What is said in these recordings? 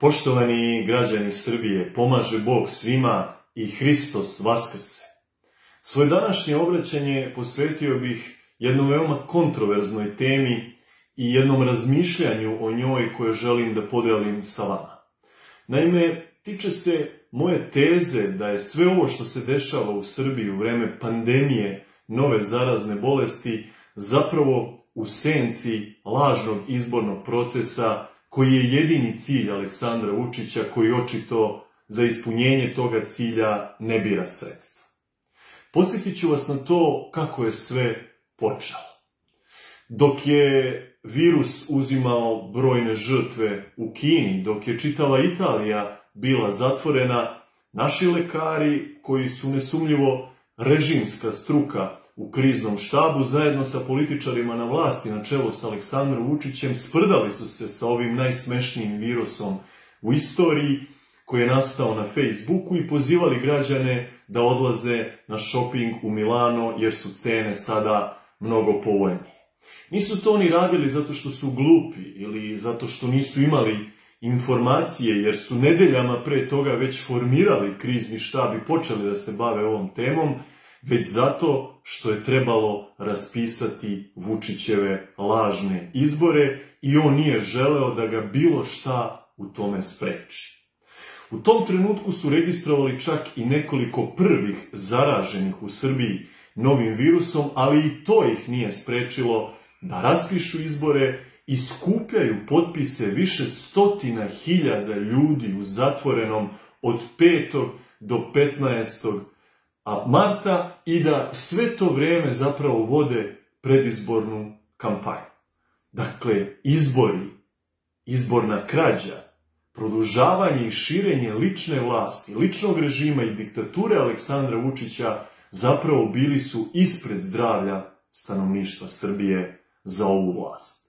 Poštovani građani Srbije, pomaže Bog svima i Hristos vaskrse. Svoje današnje obraćanje posvetio bih jednom veoma kontroverznoj temi i jednom razmišljanju o njoj koje želim da podelim sa vama. Naime, tiče se moje teze da je sve ovo što se dešava u Srbiji u vreme pandemije nove zarazne bolesti zapravo u senci lažnog izbornog procesa koji je jedini cilj Aleksandra Vučića, koji očito za ispunjenje toga cilja ne bira sredstva. Podsjetit ću vas na to kako je sve počelo. Dok je virus uzimao brojne žrtve u Kini, dok je čitava Italija bila zatvorena, naši lekari, koji su nesumnjivo režimska struka u kriznom štabu, zajedno sa političarima na vlasti na čelu sa Aleksandrom Vučićem, sprdali su se sa ovim najsmešnijim virusom u istoriji koji je nastao na Facebooku i pozivali građane da odlaze na šoping u Milano jer su cene sada mnogo povoljnije. Nisu to oni radili zato što su glupi ili zato što nisu imali informacije, jer su nedeljama pre toga već formirali krizni štab i počeli da se bave ovom temom, već zato što je trebalo raspisati Vučićeve lažne izbore i on nije želeo da ga bilo šta u tome spreči. U tom trenutku su registrovali čak i nekoliko prvih zaraženih u Srbiji novim virusom, ali i to ih nije sprečilo da raspišu izbore i skupljaju potpise više stotina hiljada ljudi u zatvorenom od 5. do 15. marta i da sve to vrijeme zapravo vode predizbornu kampanju. Dakle, izbori, izborna krađa, produžavanje i širenje lične vlasti, ličnog režima i diktature Aleksandra Vučića zapravo bili su ispred zdravlja stanovništva Srbije za ovu vlast.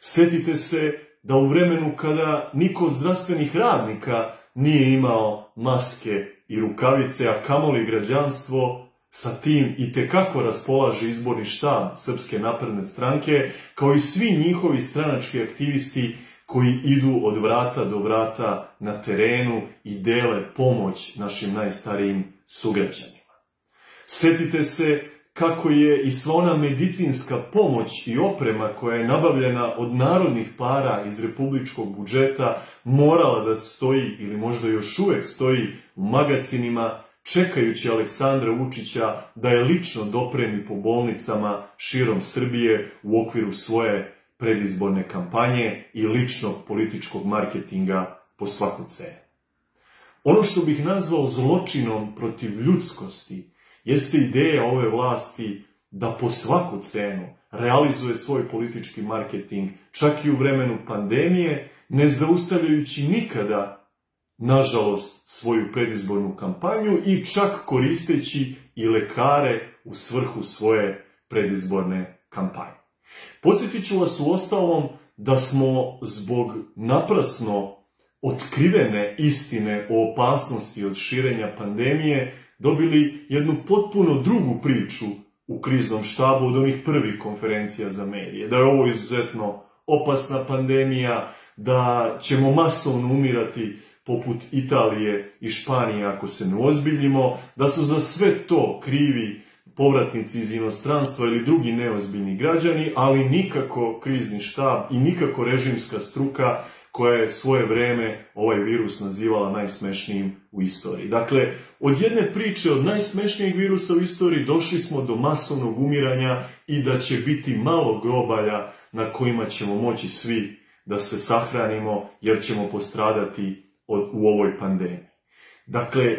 Sjetite se da u vremenu kada niko od zdravstvenih radnika nije imao maske i rukavice, a kamoli građanstvo, sa tim i tekako raspolaže izborni štab Srpske napredne stranke, kao i svi njihovi stranački aktivisti koji idu od vrata do vrata na terenu i dele pomoć našim najstarijim sugrađanima. Sjetite se kako je i sva ona medicinska pomoć i oprema koja je nabavljena od narodnih para iz republičkog budžeta morala da stoji, ili možda još uvek stoji, u magacinima, čekajući Aleksandra Vučića da je lično dopremi po bolnicama širom Srbije u okviru svoje predizborne kampanje i ličnog političkog marketinga po svaku cenu. Ono što bih nazvao zločinom protiv ljudskosti jeste ideja ove vlasti da po svaku cenu realizuje svoj politički marketing, čak i u vremenu pandemije, ne zaustavljajući nikada, nažalost, svoju predizbornu kampanju i čak koristeći i lekare u svrhu svoje predizborne kampanje. Podsjetit ću vas uostalom da smo zbog naprasno otkrivene istine o opasnosti od širenja pandemije dobili jednu potpuno drugu priču u kriznom štabu od onih prvih konferencija za medije. Da je ovo izuzetno opasna pandemija, da ćemo masovno umirati poput Italije i Španije ako se ne ozbiljimo, da su za sve to krivi povratnici iz inostranstva ili drugi neozbiljni građani, ali nikako krizni štab i nikako režimska struka koja je svoje vreme ovaj virus nazivala najsmešnijim u istoriji. Dakle, od jedne priče, od najsmešnijeg virusa u istoriji, došli smo do masovnog umiranja i da će biti malo grobalja na kojima ćemo moći svi da se sahranimo jer ćemo postradati u ovoj pandemiji. Dakle,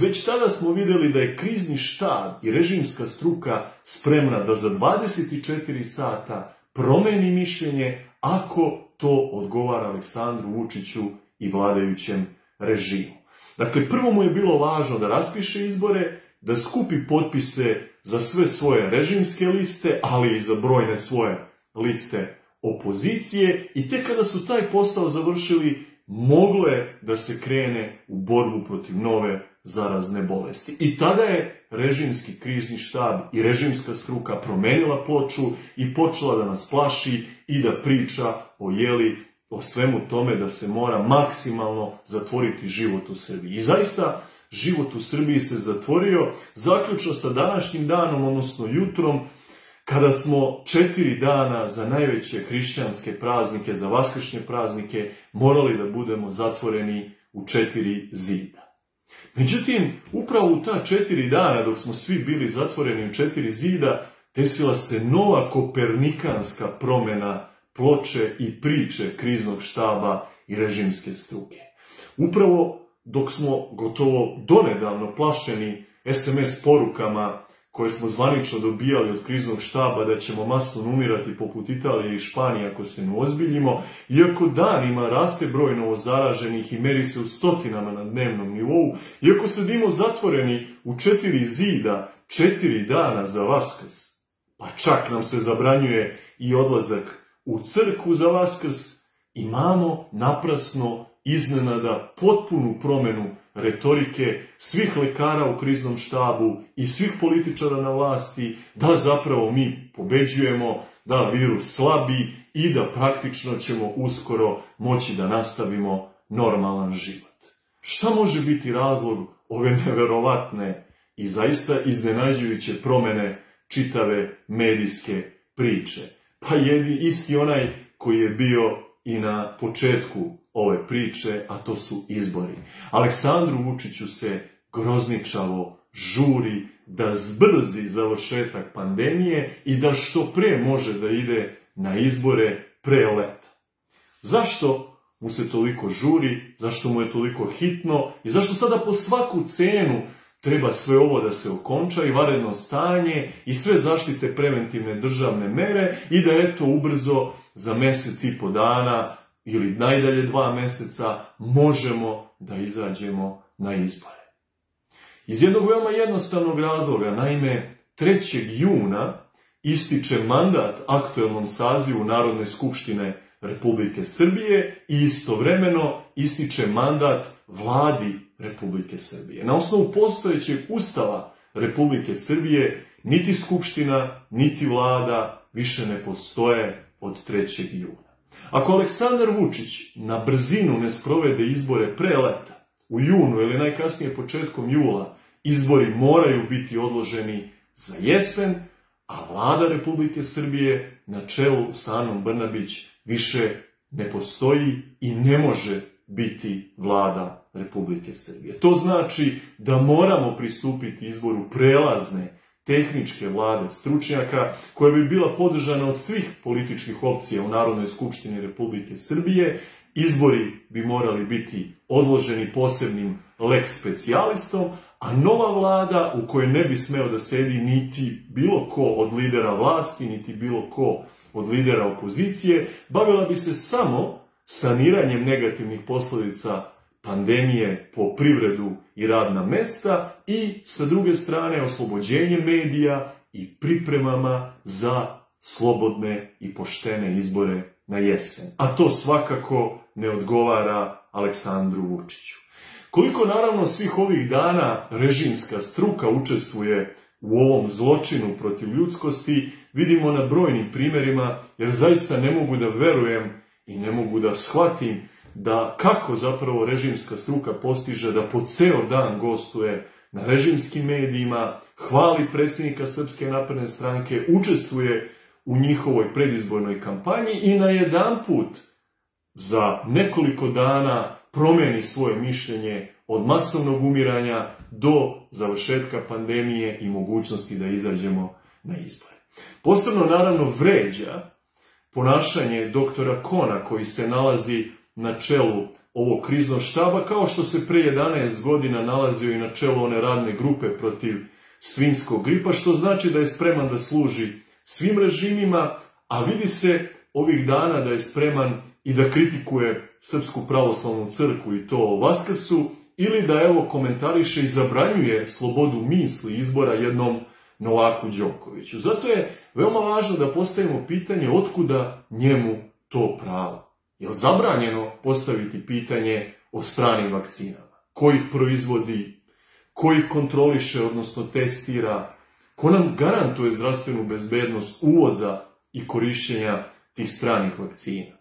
već tada smo vidjeli da je krizni štab i režimska struka spremna da za 24 sata promeni mišljenje ako to odgovara Aleksandru Vučiću i vladajućem režimu. Dakle, prvo mu je bilo važno da raspiše izbore, da skupi potpise za sve svoje režimske liste, ali i za brojne svoje liste opozicije, i tek kada su taj posao završili, moglo je da se krene u borbu protiv nove zarazne bolesti. I tada je režimski krizni štab i režimska struka promenila ploču i počela da nas plaši i da priča o, jeli, o svemu tome da se mora maksimalno zatvoriti život u Srbiji. I zaista život u Srbiji se zatvorio, zaključno sa današnjim danom, odnosno jutrom, kada smo 4 dana za najveće hrišćanske praznike, za vaskršnje praznike, morali da budemo zatvoreni u 4 zida. Međutim, upravo u ta 4 dana, dok smo svi bili zatvoreni u 4 zida, desila se nova kopernikanska promjena ploče i priče kriznog štaba i režimske struke. Upravo dok smo gotovo donedavno plašeni SMS porukama koje smo zvanično dobijali od kriznog štaba da ćemo masovno umirati poput Italije i Španije ako se ne ozbiljimo, iako danima raste broj novozaraženih i meri se u stotinama na dnevnom nivou, iako sedimo zatvoreni u 4 zida, 4 dana za Vaskrs, pa čak nam se zabranjuje i odlazak u crkvu za Vaskrs, imamo naprasno iznenada potpunu promjenu retorike svih lekara u kriznom štabu i svih političara na vlasti, da zapravo mi pobeđujemo, da virus slabi i da praktično ćemo uskoro moći da nastavimo normalan život. Šta može biti razlog ove neverovatne i zaista iznenađujuće promjene čitave medijske priče? Pa jedini isti onaj koji je bio i na početku ove priče, a to su izbori. Aleksandru Vučiću se grozničavo žuri da zbrzi završetak pandemije i da što pre može da ide na izbore pre leta. Zašto mu se toliko žuri, zašto mu je toliko hitno i zašto sada po svaku cenu treba sve ovo da se okonča i vanredno stanje i sve zaštite preventivne državne mere i da eto ubrzo za mjesec i po dana ili najdalje 2 mjeseca možemo da izađemo na izbore. Iz jednog veoma jednostavnog razloga, naime 3. juna ističe mandat aktuelnom sazivu Narodne skupštine Republike Srbije i istovremeno ističe mandat vladi Republike Srbije. Na osnovu postojećeg Ustava Republike Srbije niti skupština, niti vlada više ne postoje od 3. juna. Ako Aleksandar Vučić na brzinu ne sprovede izbore pre leta, u junu ili najkasnije početkom jula, izbori moraju biti odloženi za jesen, a vlada Republike Srbije na čelu sa Anom Brnabić više ne postoji i ne može biti vlada Republike Srbije. To znači da moramo pristupiti izboru prelazne tehničke vlade stručnjaka koja bi bila podržana od svih političkih opcija u Narodnoj skupštini Republike Srbije. Izbori bi morali biti odloženi posebnim lex specijalistom, a nova vlada u kojoj ne bi smeo da sedi niti bilo ko od lidera vlasti, niti bilo ko od lidera opozicije, bavila bi se samo saniranjem negativnih posledica pandemije po privredu i radna mesta i sa druge strane oslobođenjem medija i pripremama za slobodne i poštene izbore na jesen. A to svakako ne odgovara Aleksandru Vučiću. Koliko naravno svih ovih dana režimska struka učestvuje u ovom zločinu protiv ljudskosti, vidimo na brojnim primjerima, jer zaista ne mogu da verujem i ne mogu da shvatim da kako zapravo režimska struka postiže da po ceo dan gostuje na režimskim medijima, hvali predsjednika Srpske napredne stranke, učestvuje u njihovoj predizbornoj kampanji i najedanput za nekoliko dana promijeni svoje mišljenje od masovnog umiranja do završetka pandemije i mogućnosti da izađemo na izbore. Posebno naravno vređa ponašanje doktora Kona koji se nalazi na čelu ovog kriznog štaba, kao što se pre 11 godina nalazio i na čelu one radne grupe protiv svinjskog gripa, što znači da je spreman da služi svim režimima, a vidi se ovih dana da je spreman i da kritikuje Srpsku pravoslavnu crkvu i to o Vaskrsu, ili da evo komentariše i zabranjuje slobodu misli izbora jednom Novaku Đokoviću. Zato je veoma važno da postavimo pitanje otkuda njemu to pravo. Je li zabranjeno postaviti pitanje o stranim vakcinama? Ko ih proizvodi, ko ih kontroliše, odnosno testira, ko nam garantuje zdravstvenu bezbednost uvoza i korištenja tih stranih vakcina?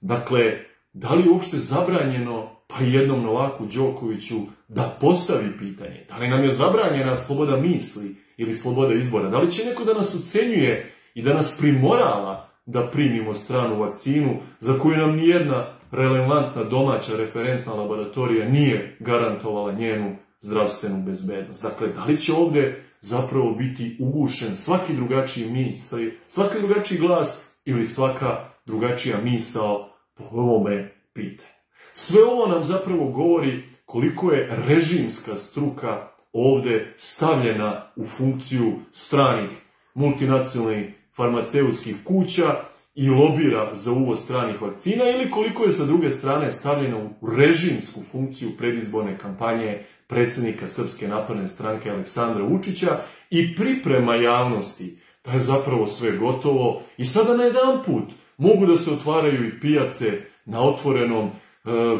Dakle, da li je uopšte zabranjeno pa jednom Novaku Đokoviću da postavi pitanje? Da li nam je zabranjena sloboda misli ili sloboda izbora? Da li će neko da nas ucenjuje i da nas primorava da primimo stranu vakcinu za koju nam nijedna relevantna domaća referentna laboratorija nije garantovala njenu zdravstvenu bezbednost? Dakle, da li će ovdje zapravo biti ugušen svaki drugačiji misao, svaki drugačiji glas ili svaka drugačija misao po ovome pitanju? Sve ovo nam zapravo govori koliko je režimska struka ovdje stavljena u funkciju stranih multinacionalnih farmaceutskih kuća i lobira za uvoz stranih vakcina, ili koliko je sa druge strane stavljena u režimsku funkciju predizborne kampanje predsjednika Srpske napredne stranke Aleksandra Vučića i priprema javnosti da je zapravo sve gotovo i sada na jedan put mogu da se otvaraju i pijace na otvorenom,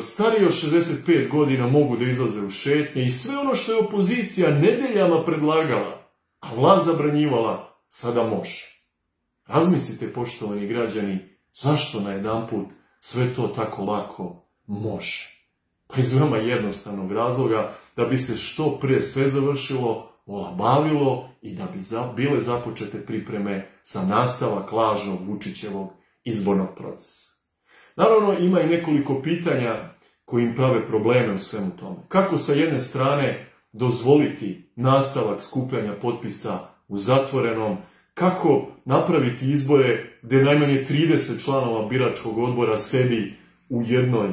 stariji od 65 godina mogu da izlaze u šetnje i sve ono što je opozicija nedeljama predlagala, a vlast zabranjivala, sada može. Razmislite, poštovani građani, zašto na jedan put sve to tako lako može? Pa iz veoma jednostavnog razloga, da bi se što prije sve završilo, olabavilo i da bi bile započete pripreme za nastavak lažnog Vučićevog izbornog procesa. Naravno, ima i nekoliko pitanja koji im prave probleme u svemu tome. Kako sa jedne strane dozvoliti nastavak skupljanja potpisa u zatvorenom, kako napraviti izbore gdje najmanje 30 članova biračkog odbora sedi u jednoj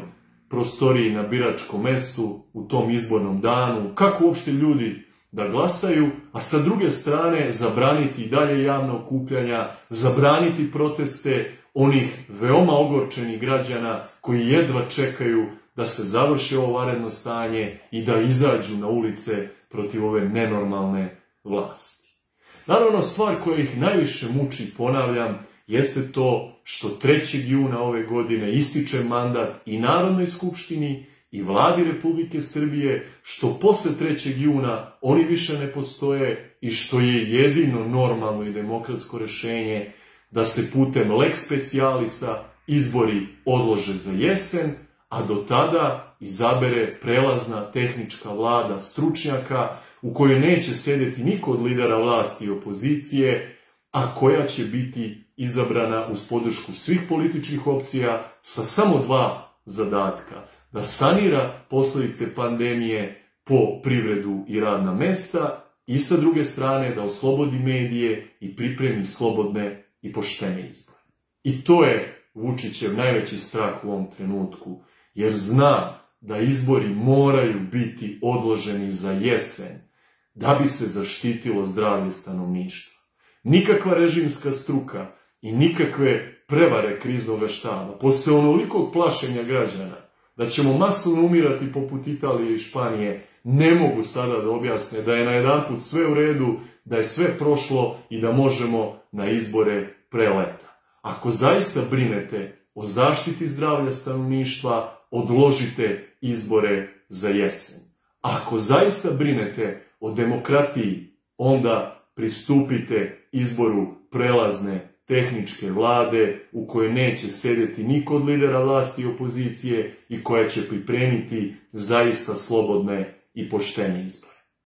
prostoriji na biračkom mestu u tom izbornom danu, kako uopšte ljudi da glasaju, a sa druge strane zabraniti i dalje javna okupljanja, zabraniti proteste onih veoma ogorčenih građana koji jedva čekaju da se završi ovo vanredno stanje i da izađu na ulice protiv ove nenormalne vlasti. Naravno, stvar koja ih najviše muči, ponavljam, jeste to što 3. juna ove godine ističe mandat i Narodnoj skupštini i vladi Republike Srbije, što posle 3. juna oni više ne postoje i što je jedino normalno i demokratsko rješenje da se putem lex specialisa izbori odlože za jesen, a do tada izabere prelazna tehnička vlada stručnjaka u kojoj neće sedeti niko od lidera vlasti i opozicije, a koja će biti izabrana uz podršku svih političkih opcija sa samo dva zadatka: da sanira posljedice pandemije po privredu i radna mesta i sa druge strane da oslobodi medije i pripremi slobodne i poštene izbore. I to je Vučićev najveći strah u ovom trenutku, jer zna da izbori moraju biti odloženi za jesen da bi se zaštitilo zdravlje stanovništva. Nikakva režimska struka i nikakve prevare kriznog štaba, posle onolikog plašenja građana da ćemo masovno umirati poput Italije i Španije, ne mogu sada da objasne da je najedanput sve u redu, da je sve prošlo i da možemo na izbore pre leta. Ako zaista brinete o zaštiti zdravlja stanovništva, odložite izbore za jesen. Ako zaista brinete o demokratiji, onda pristupite izboru prelazne tehničke vlade u kojoj neće sedeti niko od lidera vlasti i opozicije i koja će pripremiti zaista slobodne i poštene izbore.